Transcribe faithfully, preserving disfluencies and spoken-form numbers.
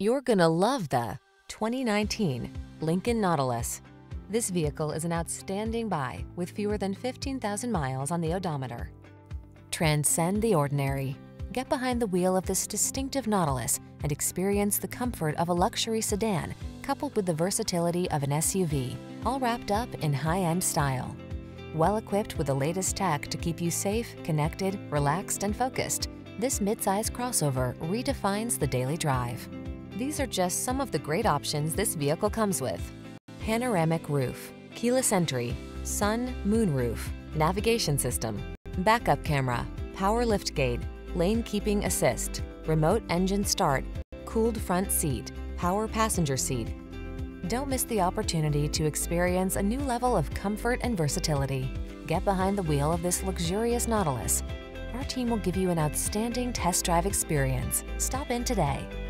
You're gonna love the twenty nineteen Lincoln Nautilus. This vehicle is an outstanding buy with fewer than fifteen thousand miles on the odometer. Transcend the ordinary. Get behind the wheel of this distinctive Nautilus and experience the comfort of a luxury sedan, coupled with the versatility of an S U V, all wrapped up in high-end style. Well equipped with the latest tech to keep you safe, connected, relaxed, and focused, this midsize crossover redefines the daily drive. These are just some of the great options this vehicle comes with: panoramic roof, keyless entry, sun moon roof, navigation system, backup camera, power liftgate, lane keeping assist, remote engine start, cooled front seat, power passenger seat. Don't miss the opportunity to experience a new level of comfort and versatility. Get behind the wheel of this luxurious Nautilus. Our team will give you an outstanding test drive experience. Stop in today.